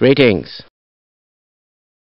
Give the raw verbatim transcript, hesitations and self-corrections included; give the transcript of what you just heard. Greetings.